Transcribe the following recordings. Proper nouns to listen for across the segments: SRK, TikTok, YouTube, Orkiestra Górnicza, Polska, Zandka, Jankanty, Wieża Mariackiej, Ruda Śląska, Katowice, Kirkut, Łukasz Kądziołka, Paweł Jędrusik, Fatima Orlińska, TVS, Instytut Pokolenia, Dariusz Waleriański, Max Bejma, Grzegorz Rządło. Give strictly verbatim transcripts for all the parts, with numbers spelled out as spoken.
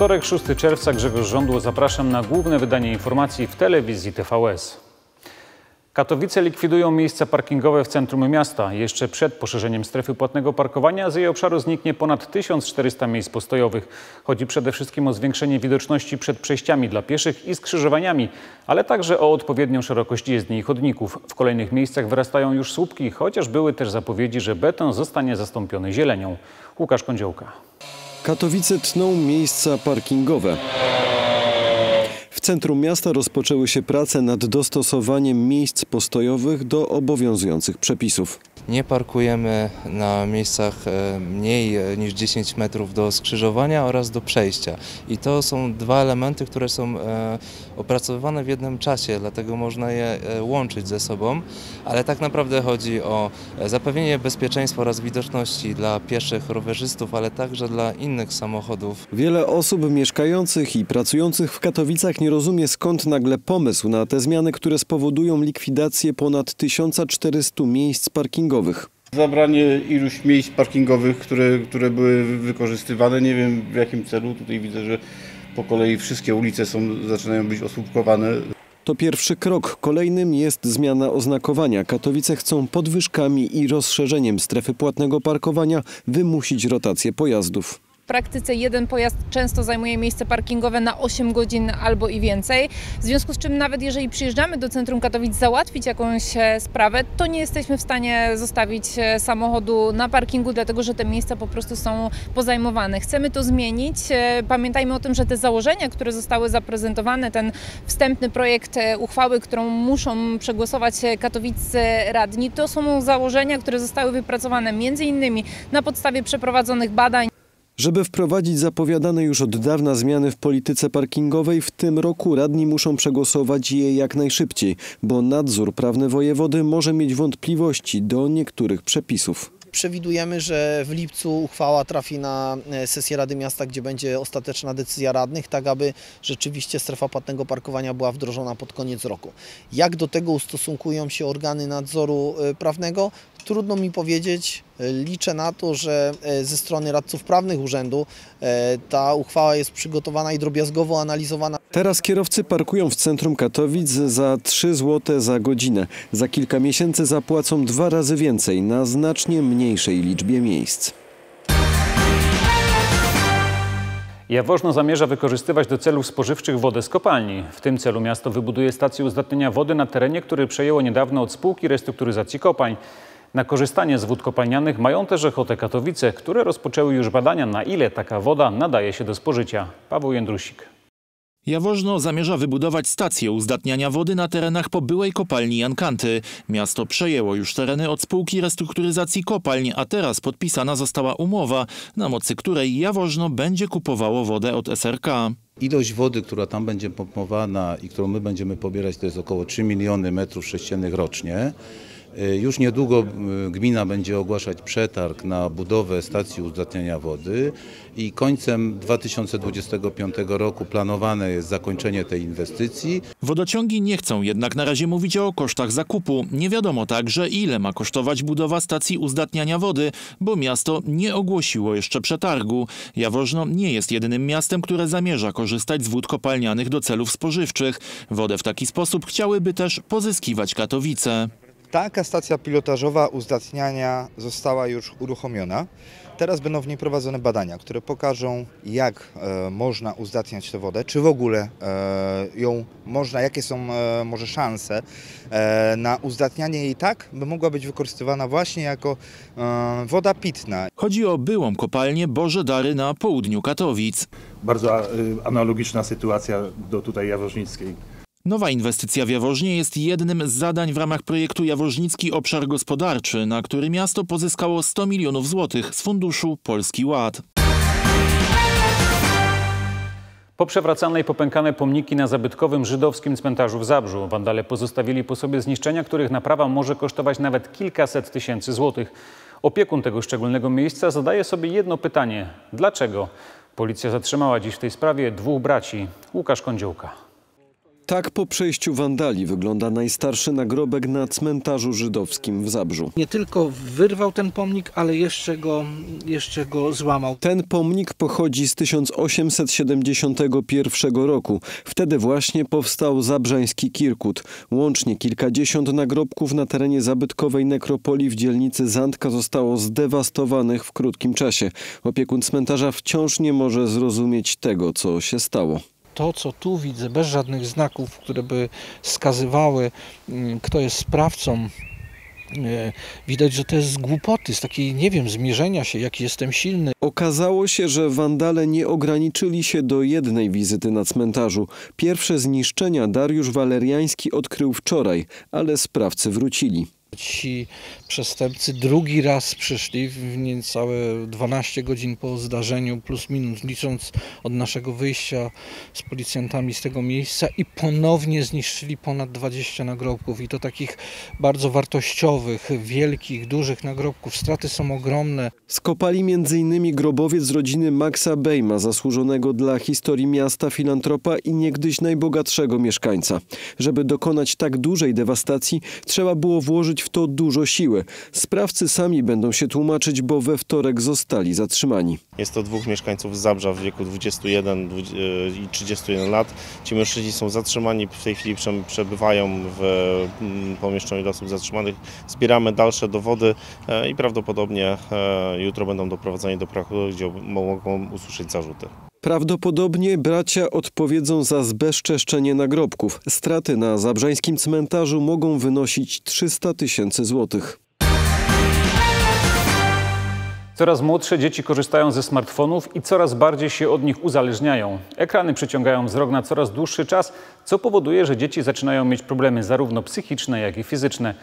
Wtorek, szóstego czerwca, Grzegorz Rządło, zapraszam na główne wydanie informacji w telewizji T V S. Katowice likwidują miejsca parkingowe w centrum miasta. Jeszcze przed poszerzeniem strefy płatnego parkowania z jej obszaru zniknie ponad tysiąc czterysta miejsc postojowych. Chodzi przede wszystkim o zwiększenie widoczności przed przejściami dla pieszych i skrzyżowaniami, ale także o odpowiednią szerokość jezdni i chodników. W kolejnych miejscach wyrastają już słupki, chociaż były też zapowiedzi, że beton zostanie zastąpiony zielenią. Łukasz Kądziołka. Katowice tną miejsca parkingowe. W centrum miasta rozpoczęły się prace nad dostosowaniem miejsc postojowych do obowiązujących przepisów. Nie parkujemy na miejscach mniej niż dziesięć metrów do skrzyżowania oraz do przejścia. I to są dwa elementy, które są opracowywane w jednym czasie, dlatego można je łączyć ze sobą. Ale tak naprawdę chodzi o zapewnienie bezpieczeństwa oraz widoczności dla pieszych, rowerzystów, ale także dla innych samochodów. Wiele osób mieszkających i pracujących w Katowicach nie rozumie, skąd nagle pomysł na te zmiany, które spowodują likwidację ponad tysiąca czterystu miejsc parkingowych. Zabranie iluś miejsc parkingowych, które, które były wykorzystywane, nie wiem w jakim celu. Tutaj widzę, że po kolei wszystkie ulice są, zaczynają być osłupkowane. To pierwszy krok. Kolejnym jest zmiana oznakowania. Katowice chcą podwyżkami i rozszerzeniem strefy płatnego parkowania wymusić rotację pojazdów. W praktyce jeden pojazd często zajmuje miejsce parkingowe na osiem godzin albo i więcej. W związku z czym nawet jeżeli przyjeżdżamy do centrum Katowic załatwić jakąś sprawę, to nie jesteśmy w stanie zostawić samochodu na parkingu, dlatego że te miejsca po prostu są pozajmowane. Chcemy to zmienić. Pamiętajmy o tym, że te założenia, które zostały zaprezentowane, ten wstępny projekt uchwały, którą muszą przegłosować katowiccy radni, to są założenia, które zostały wypracowane między innymi na podstawie przeprowadzonych badań. Żeby wprowadzić zapowiadane już od dawna zmiany w polityce parkingowej, w tym roku radni muszą przegłosować je jak najszybciej, bo nadzór prawny wojewody może mieć wątpliwości do niektórych przepisów. Przewidujemy, że w lipcu uchwała trafi na sesję Rady Miasta, gdzie będzie ostateczna decyzja radnych, tak aby rzeczywiście strefa płatnego parkowania była wdrożona pod koniec roku. Jak do tego ustosunkują się organy nadzoru prawnego? Trudno mi powiedzieć. Liczę na to, że ze strony radców prawnych urzędu ta uchwała jest przygotowana i drobiazgowo analizowana. Teraz kierowcy parkują w centrum Katowic za trzy złote za godzinę. Za kilka miesięcy zapłacą dwa razy więcej na znacznie mniejszej liczbie miejsc. Jaworzno zamierza wykorzystywać do celów spożywczych wodę z kopalni. W tym celu miasto wybuduje stację uzdatniania wody na terenie, który przejęło niedawno od Spółki Restrukturyzacji Kopalń. Na korzystanie z wód kopalnianych mają też ochotę Katowice, które rozpoczęły już badania, na ile taka woda nadaje się do spożycia. Paweł Jędrusik. Jaworzno zamierza wybudować stację uzdatniania wody na terenach po byłej kopalni Jankanty. Miasto przejęło już tereny od Spółki Restrukturyzacji Kopalń, a teraz podpisana została umowa, na mocy której Jaworzno będzie kupowało wodę od S R K. Ilość wody, która tam będzie pompowana i którą my będziemy pobierać, to jest około trzy miliony metrów sześciennych rocznie. Już niedługo gmina będzie ogłaszać przetarg na budowę stacji uzdatniania wody i końcem dwa tysiące dwudziestego piątego roku planowane jest zakończenie tej inwestycji. Wodociągi nie chcą jednak na razie mówić o kosztach zakupu. Nie wiadomo także, ile ma kosztować budowa stacji uzdatniania wody, bo miasto nie ogłosiło jeszcze przetargu. Jaworzno nie jest jedynym miastem, które zamierza korzystać z wód kopalnianych do celów spożywczych. Wodę w taki sposób chciałyby też pozyskiwać Katowice. Taka stacja pilotażowa uzdatniania została już uruchomiona. Teraz będą w niej prowadzone badania, które pokażą, jak e, można uzdatniać tę wodę, czy w ogóle e, ją można, jakie są e, może szanse e, na uzdatnianie jej tak, by mogła być wykorzystywana właśnie jako e, woda pitna. Chodzi o byłą kopalnię Boże Dary na południu Katowic. Bardzo analogiczna sytuacja do tutaj jaworznickiej. Nowa inwestycja w Jaworznie jest jednym z zadań w ramach projektu Jaworznicki Obszar Gospodarczy, na który miasto pozyskało sto milionów złotych z funduszu Polski Ład. Poprzewracane i popękane pomniki na zabytkowym żydowskim cmentarzu w Zabrzu. Wandale pozostawili po sobie zniszczenia, których naprawa może kosztować nawet kilkaset tysięcy złotych. Opiekun tego szczególnego miejsca zadaje sobie jedno pytanie. Dlaczego? Policja zatrzymała dziś w tej sprawie dwóch braci. Łukasz Kądziołka. Tak po przejściu wandali wygląda najstarszy nagrobek na cmentarzu żydowskim w Zabrzu. Nie tylko wyrwał ten pomnik, ale jeszcze go, jeszcze go złamał. Ten pomnik pochodzi z tysiąc osiemset siedemdziesiątego pierwszego roku. Wtedy właśnie powstał zabrzański Kirkut. Łącznie kilkadziesiąt nagrobków na terenie zabytkowej nekropolii w dzielnicy Zandka zostało zdewastowanych w krótkim czasie. Opiekun cmentarza wciąż nie może zrozumieć tego, co się stało. To, co tu widzę, bez żadnych znaków, które by wskazywały, kto jest sprawcą, widać, że to jest z głupoty, z takiej, nie wiem, zmierzenia się, jaki jestem silny. Okazało się, że wandale nie ograniczyli się do jednej wizyty na cmentarzu. Pierwsze zniszczenia Dariusz Waleriański odkrył wczoraj, ale sprawcy wrócili. Ci przestępcy drugi raz przyszli w niecałe dwanaście godzin po zdarzeniu, plus minus, licząc od naszego wyjścia z policjantami z tego miejsca, i ponownie zniszczyli ponad dwadzieścia nagrobków, i to takich bardzo wartościowych, wielkich, dużych nagrobków. Straty są ogromne. Skopali między innymi grobowiec z rodziny Maxa Bejma, zasłużonego dla historii miasta filantropa i niegdyś najbogatszego mieszkańca. Żeby dokonać tak dużej dewastacji, trzeba było włożyć w to dużo siły. Sprawcy sami będą się tłumaczyć, bo we wtorek zostali zatrzymani. Jest to dwóch mieszkańców z Zabrza w wieku dwudziestu jeden i trzydziestu jeden lat. Ci mężczyźni są zatrzymani, w tej chwili przebywają w pomieszczeniu dla osób zatrzymanych. Zbieramy dalsze dowody i prawdopodobnie jutro będą doprowadzeni do prokuratury, gdzie mogą usłyszeć zarzuty. Prawdopodobnie bracia odpowiedzą za zbezczeszczenie nagrobków. Straty na zabrzańskim cmentarzu mogą wynosić trzysta tysięcy złotych. Coraz młodsze dzieci korzystają ze smartfonów i coraz bardziej się od nich uzależniają. Ekrany przyciągają wzrok na coraz dłuższy czas, co powoduje, że dzieci zaczynają mieć problemy zarówno psychiczne, jak i fizyczne.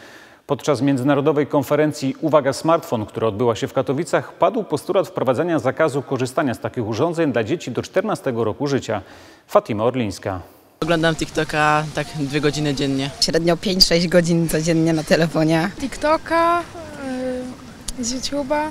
Podczas międzynarodowej konferencji Uwaga Smartfon, która odbyła się w Katowicach, padł postulat wprowadzenia zakazu korzystania z takich urządzeń dla dzieci do czternastego roku życia. Fatima Orlińska. Oglądam TikToka tak dwie godziny dziennie. Średnio pięć sześć godzin codziennie na telefonie. TikToka, yy, z YouTube'a,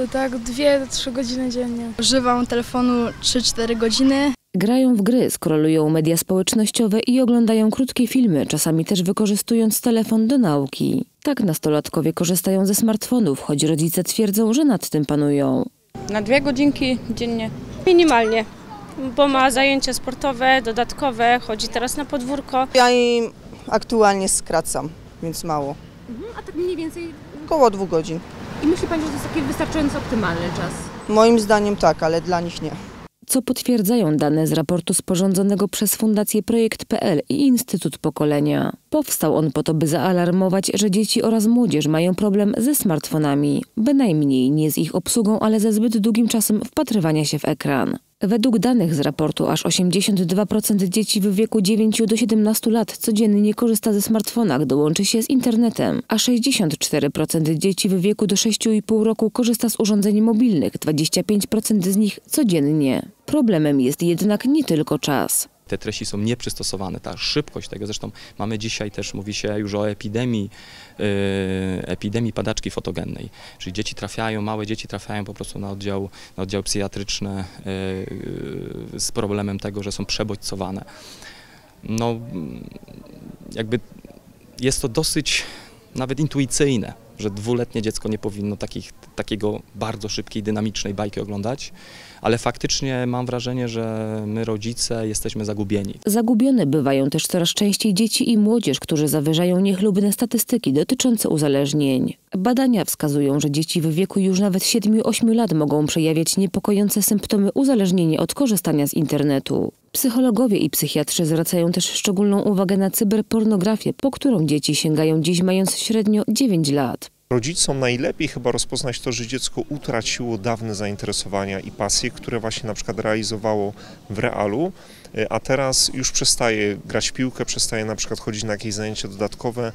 yy, tak dwie do trzech godziny dziennie. Używam telefonu trzy cztery godziny. Grają w gry, skrolują media społecznościowe i oglądają krótkie filmy, czasami też wykorzystując telefon do nauki. Tak nastolatkowie korzystają ze smartfonów, choć rodzice twierdzą, że nad tym panują. Na dwie godzinki dziennie. Minimalnie, bo ma zajęcia sportowe, dodatkowe, chodzi teraz na podwórko. Ja im aktualnie skracam, więc mało. Mhm, a tak mniej więcej? Około dwóch godzin. I myśli pani, że to jest taki wystarczająco optymalny czas? Moim zdaniem tak, ale dla nich nie. Co potwierdzają dane z raportu sporządzonego przez Fundację Projekt kropka pe el i Instytut Pokolenia. Powstał on po to, by zaalarmować, że dzieci oraz młodzież mają problem ze smartfonami. Bynajmniej nie z ich obsługą, ale ze zbyt długim czasem wpatrywania się w ekran. Według danych z raportu aż osiemdziesiąt dwa procent dzieci w wieku dziewięciu do siedemnastu lat codziennie korzysta ze smartfonach, dołączy się z internetem, a sześćdziesiąt cztery procent dzieci w wieku do sześciu i pół roku korzysta z urządzeń mobilnych, dwadzieścia pięć procent z nich codziennie. Problemem jest jednak nie tylko czas. Te treści są nieprzystosowane, ta szybkość tego, zresztą mamy dzisiaj też, mówi się już o epidemii, yy, epidemii padaczki fotogennej, czyli dzieci trafiają, małe dzieci trafiają po prostu na oddział, na oddział psychiatryczny yy, z problemem tego, że są przebodźcowane. No jakby jest to dosyć nawet intuicyjne, że dwuletnie dziecko nie powinno takich, takiego bardzo szybkiej, dynamicznej bajki oglądać, ale faktycznie mam wrażenie, że my rodzice jesteśmy zagubieni. Zagubione bywają też coraz częściej dzieci i młodzież, którzy zawyżają niechlubne statystyki dotyczące uzależnień. Badania wskazują, że dzieci w wieku już nawet siedmiu do ośmiu lat mogą przejawiać niepokojące symptomy uzależnienia od korzystania z internetu. Psychologowie i psychiatrzy zwracają też szczególną uwagę na cyberpornografię, po którą dzieci sięgają dziś mając średnio dziewięć lat. Rodzicom najlepiej chyba rozpoznać to, że dziecko utraciło dawne zainteresowania i pasje, które właśnie na przykład realizowało w realu, a teraz już przestaje grać w piłkę, przestaje na przykład chodzić na jakieś zajęcia dodatkowe,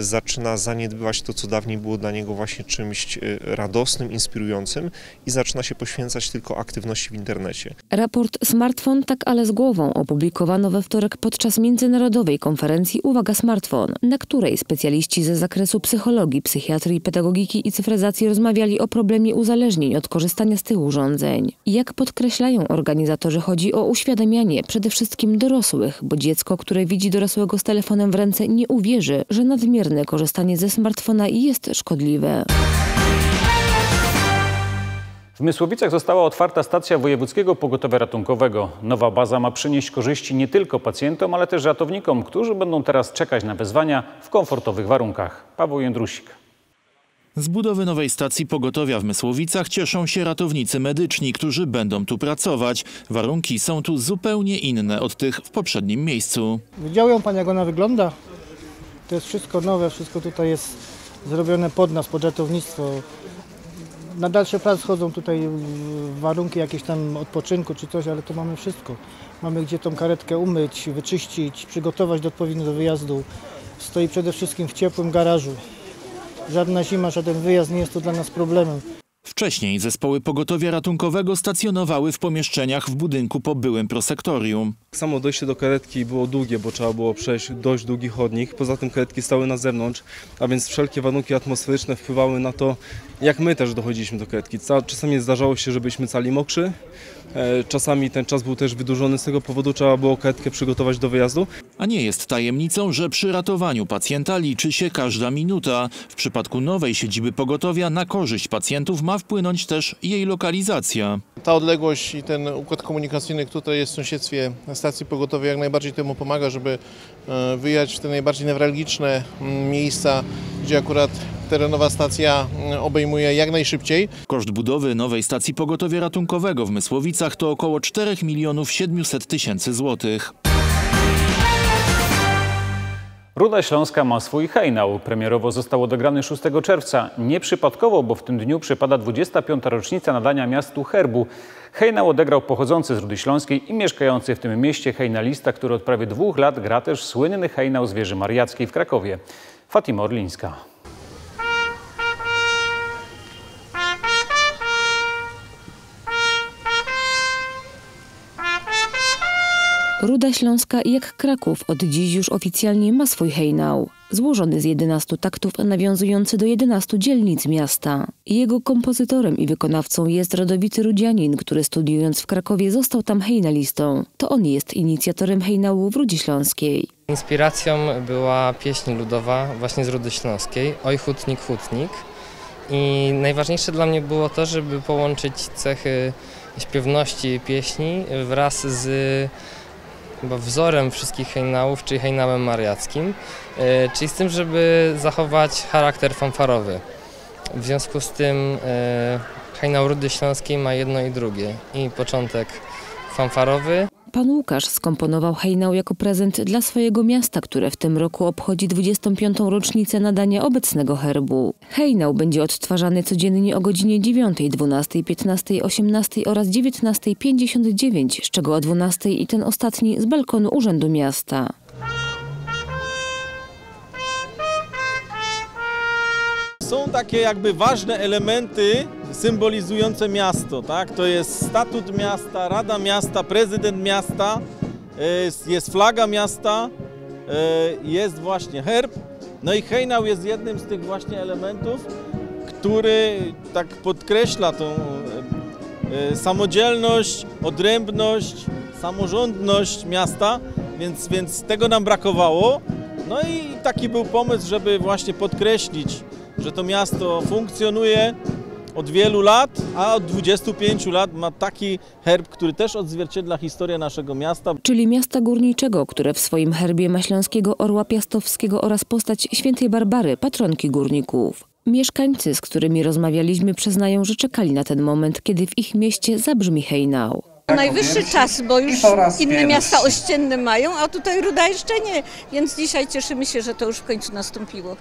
zaczyna zaniedbywać to, co dawniej było dla niego właśnie czymś radosnym, inspirującym, i zaczyna się poświęcać tylko aktywności w internecie. Raport Smartfon tak ale z głową opublikowano we wtorek podczas międzynarodowej konferencji Uwaga Smartfon, na której specjaliści ze zakresu psychologii, psychiatrii, pedagogiki i cyfryzacji rozmawiali o problemie uzależnień od korzystania z tych urządzeń. Jak podkreślają organizatorzy, chodzi o uświadamianie przede wszystkim dorosłych, bo dziecko, które widzi dorosłego z telefonem w ręce, nie uwierzy, że nadmierne korzystanie ze smartfona jest szkodliwe. W Mysłowicach została otwarta stacja Wojewódzkiego Pogotowia Ratunkowego. Nowa baza ma przynieść korzyści nie tylko pacjentom, ale też ratownikom, którzy będą teraz czekać na wezwania w komfortowych warunkach. Paweł Jędrusik. Z budowy nowej stacji pogotowia w Mysłowicach cieszą się ratownicy medyczni, którzy będą tu pracować. Warunki są tu zupełnie inne od tych w poprzednim miejscu. Widział ją pan, jak ona wygląda? To jest wszystko nowe, wszystko tutaj jest zrobione pod nas, pod ratownictwo. Na dalsze prace chodzą tutaj warunki jakieś tam odpoczynku czy coś, ale to mamy wszystko. Mamy gdzie tą karetkę umyć, wyczyścić, przygotować do odpowiedniego wyjazdu. Stoi przede wszystkim w ciepłym garażu. Żadna zima, żaden wyjazd nie jest to dla nas problemem. Wcześniej zespoły pogotowia ratunkowego stacjonowały w pomieszczeniach w budynku po byłym prosektorium. Samo dojście do karetki było długie, bo trzeba było przejść dość długi chodnik. Poza tym karetki stały na zewnątrz, a więc wszelkie warunki atmosferyczne wpływały na to, jak my też dochodziliśmy do karetki. Czasami zdarzało się, że byliśmy cali mokrzy. Czasami ten czas był też wydłużony, z tego powodu trzeba było karetkę przygotować do wyjazdu. A nie jest tajemnicą, że przy ratowaniu pacjenta liczy się każda minuta. W przypadku nowej siedziby pogotowia na korzyść pacjentów ma wpłynąć też jej lokalizacja. Ta odległość i ten układ komunikacyjny, który tutaj jest w sąsiedztwie stacji pogotowia, jak najbardziej temu pomaga, żeby wyjechać w te najbardziej newralgiczne miejsca, gdzie akurat terenowa stacja obejmuje jak najszybciej. Koszt budowy nowej stacji pogotowia ratunkowego w Mysłowicach to około czterech milionów siedmiuset tysięcy złotych. Ruda Śląska ma swój hejnał. Premierowo został odegrany szóstego czerwca. Nieprzypadkowo, bo w tym dniu przypada dwudziesta piąta rocznica nadania miastu herbu. Hejnał odegrał pochodzący z Rudy Śląskiej i mieszkający w tym mieście hejnalista, który od prawie dwóch lat gra też słynny hejnał z Wieży Mariackiej w Krakowie. Fatima Orlińska. Ruda Śląska, jak Kraków, od dziś już oficjalnie ma swój hejnał, złożony z jedenastu taktów nawiązujący do jedenastu dzielnic miasta. Jego kompozytorem i wykonawcą jest rodowity Rudzianin, który studiując w Krakowie został tam hejnalistą. To on jest inicjatorem hejnału w Rudzie Śląskiej. Inspiracją była pieśń ludowa właśnie z Rudy Śląskiej, Oj hutnik, hutnik. I najważniejsze dla mnie było to, żeby połączyć cechy śpiewności pieśni wraz z chyba wzorem wszystkich hejnałów, czyli hejnałem mariackim, czyli z tym, żeby zachować charakter fanfarowy. W związku z tym hejnał Rudy Śląskiej ma jedno i drugie, i początek fanfarowy. Pan Łukasz skomponował hejnał jako prezent dla swojego miasta, które w tym roku obchodzi dwudziestą piątą rocznicę nadania obecnego herbu. Hejnał będzie odtwarzany codziennie o godzinie dziewiątej, dwunastej, piętnastej, osiemnastej oraz dziewiętnastej pięćdziesiąt dziewięć, z czego o dwunastej i ten ostatni z balkonu Urzędu Miasta. Są takie jakby ważne elementy symbolizujące miasto, tak? To jest statut miasta, rada miasta, prezydent miasta, jest flaga miasta, jest właśnie herb. No i hejnał jest jednym z tych właśnie elementów, który tak podkreśla tą samodzielność, odrębność, samorządność miasta, więc, więc tego nam brakowało. No i taki był pomysł, żeby właśnie podkreślić, że to miasto funkcjonuje od wielu lat, a od dwudziestu pięciu lat ma taki herb, który też odzwierciedla historię naszego miasta. Czyli miasta górniczego, które w swoim herbie ma śląskiego orła piastowskiego oraz postać świętej Barbary, patronki górników. Mieszkańcy, z którymi rozmawialiśmy, przyznają, że czekali na ten moment, kiedy w ich mieście zabrzmi hejnał. Najwyższy czas, bo już inne miasta ościenne mają, a tutaj Ruda jeszcze nie, więc dzisiaj cieszymy się, że to już w końcu nastąpiło.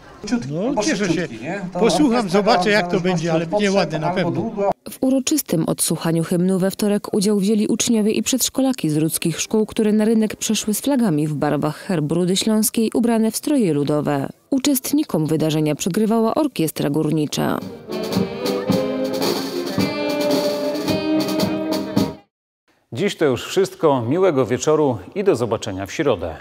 No, cieszę się. Posłucham, zobaczę jak to będzie, ale będzie ładne na pewno. W uroczystym odsłuchaniu hymnu we wtorek udział wzięli uczniowie i przedszkolaki z rudzkich szkół, które na rynek przeszły z flagami w barwach herbu Rudy Śląskiej ubrane w stroje ludowe. Uczestnikom wydarzenia przygrywała Orkiestra Górnicza. Dziś to już wszystko. Miłego wieczoru i do zobaczenia w środę.